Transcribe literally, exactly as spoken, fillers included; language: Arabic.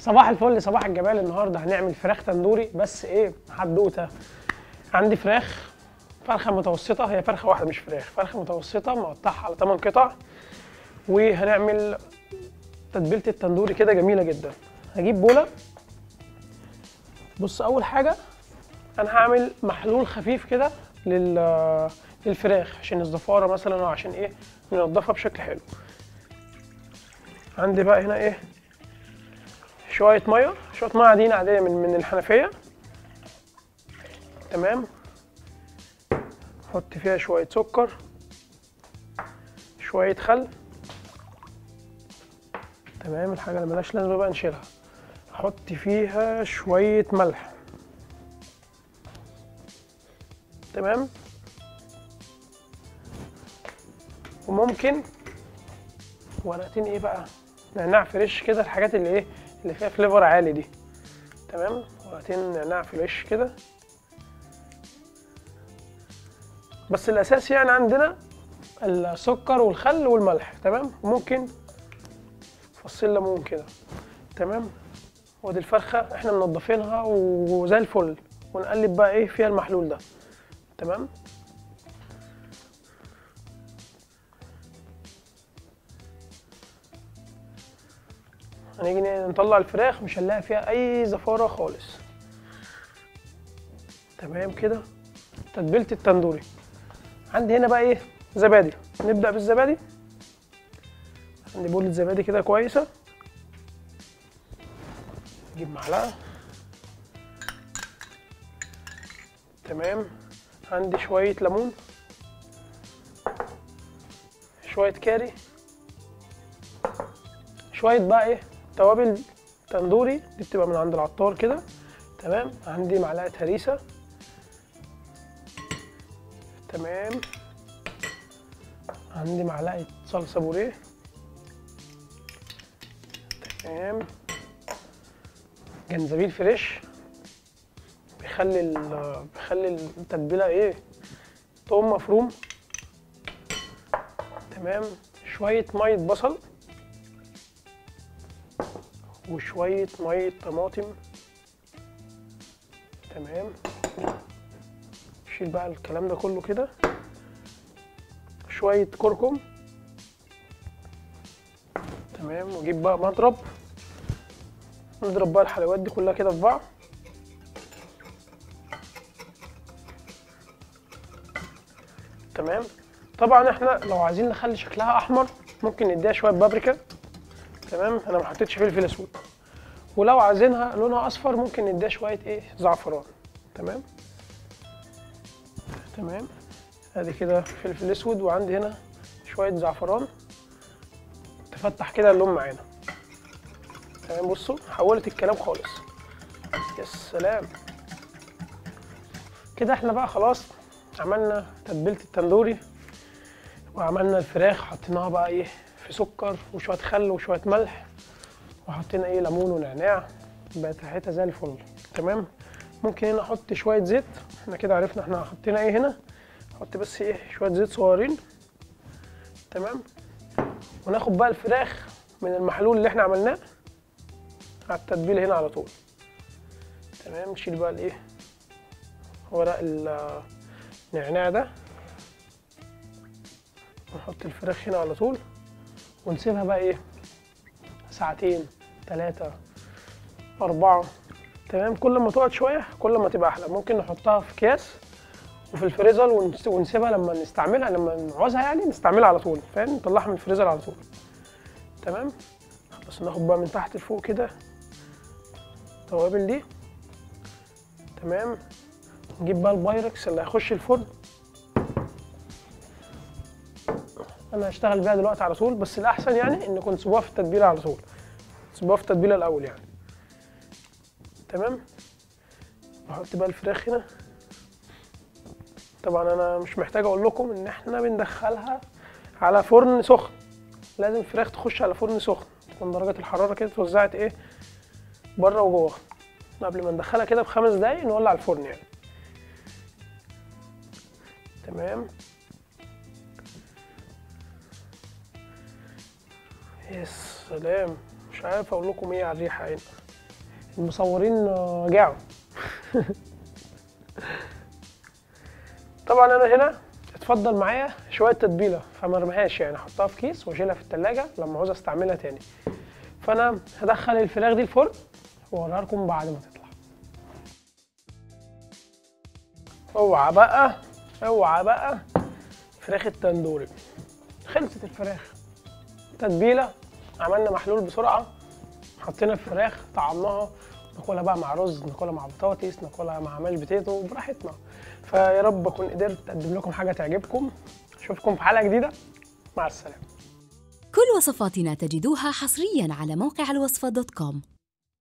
صباح الفل صباح الجمال. النهارده هنعمل فراخ تندوري، بس ايه حدوته. عندي فراخ فرخه متوسطه، هي فرخه واحده مش فراخ، فرخه متوسطه مقطعها على ثمان قطع، وهنعمل تتبيله التندوري كده جميله جدا. هجيب بوله. بص، اول حاجه انا هعمل محلول خفيف كده لل للفراخ عشان الزفاره مثلا، او عشان ايه ننضفها بشكل حلو. عندي بقى هنا ايه شويه ميه، شويه ميه عاديين عاديه من من الحنفيه، تمام. احط فيها شويه سكر، شويه خل، تمام. الحاجه اللي ملهاش لازمه بقى نشيلها. احط فيها شويه ملح، تمام. وممكن ورقتين ايه بقى نعناع فريش كده، الحاجات اللي ايه اللي فيها فليفر عالي دي، تمام. ورقتين نعناع فريش كده. بس الاساس يعني عندنا السكر والخل والملح، تمام. وممكن فص ليمون كده، تمام. ودي الفرخه احنا منضفينها وزي الفل، ونقلب بقى ايه فيها المحلول ده، تمام. هنيجي نطلع الفراخ مش هنلاقي فيها اي زفاره خالص، تمام كده. تتبيله التندوري عندي هنا بقى ايه زبادي. نبدا بالزبادي. عندي بولة زبادي كده كويسه. نجيب معلقه، تمام. عندي شويه ليمون، شويه كاري، شويه بقى ايه توابل تندوري دي بتبقى من عند العطار كده، تمام. عندي معلقه هريسه، تمام. عندي معلقه صلصه بوريه، تمام. جنزبيل فريش بيخلي ال بيخلي التتبيله ايه ثوم مفروم، تمام. شويه ميه بصل وشويه ميه طماطم، تمام. شيل بقى الكلام ده كله كده. شويه كركم، تمام. واجيب بقى مضرب، نضرب بقى الحلويات دي كلها كده في بعض، تمام. طبعا احنا لو عايزين نخلي شكلها احمر ممكن نديها شويه بابريكا، تمام. انا ما حطيتش فلفل اسود. ولو عايزينها لونها اصفر ممكن نديها شويه ايه زعفران، تمام تمام ادي كده فلفل اسود، وعندي هنا شويه زعفران تفتح كده اللون معانا، تمام. بصوا حولت الكلام خالص. يا سلام كده. احنا بقى خلاص عملنا تتبيله التندوري، وعملنا الفراخ، حطيناها بقى ايه في سكر وشويه خل وشويه ملح، وحطينا ايه ليمون ونعناع، بقت ريحتها زي الفل، تمام. ممكن هنا احط شويه زيت. احنا كده عرفنا احنا حطينا ايه هنا. احط بس ايه شويه زيت صغيرين، تمام. وناخد بقى الفراخ من المحلول اللي احنا عملناه على التتبيل هنا على طول، تمام. نشيل بقى الايه ورق النعناع ده، ونحط الفراخ هنا على طول، ونسيبها بقى ايه ساعتين ثلاثة أربعة، تمام. كل ما تقعد شوية كل ما تبقى أحلى. ممكن نحطها في أكياس وفي الفريزر ونسيبها لما نستعملها، لما نعوزها يعني نستعملها على طول، فاهم، نطلعها من الفريزر على طول، تمام. خلاص ناخد بقى من تحت لفوق كده التوابل دي، تمام. نجيب بقى البايركس اللي هيخش الفرن. انا هشتغل بيها دلوقتي على طول، بس الاحسن يعني انكم تسيبوها في التتبيله على طول، تسيبوها في التتبيله الاول يعني، تمام. احط بقى الفراخ هنا. طبعا انا مش محتاج اقول لكم ان احنا بندخلها على فرن سخن، لازم الفراخ تخش على فرن سخن، تكون درجه الحراره كده اتوزعت ايه بره وجوه، قبل ما ندخلها كده بخمس دقايق نولع الفرن يعني، تمام. يا سلام، مش عارف اقول لكم ايه على الريحه هنا. المصورين رجعوا. طبعا انا هنا اتفضل معايا شويه تتبيله، فما ارميهاش يعني، احطها في كيس واشيلها في الثلاجه لما عاوز استعملها تاني. فانا هدخل الفراخ دي الفرن واوريها لكم بعد ما تطلع. اوعى بقى اوعى بقى فراخ التندوري. خلصت الفراخ، تتبيله، عملنا محلول بسرعه، حطينا الفراخ، طعمناها، ناكلها بقى مع رز، ناكلها مع بطاطس، ناكلها مع ماش بتيتو براحتنا. فيا رب اكون قدرت اقدم لكم حاجه تعجبكم. اشوفكم في حلقه جديده، مع السلامه. كل وصفاتنا تجدوها حصريا على موقع الوصفه دوت كوم.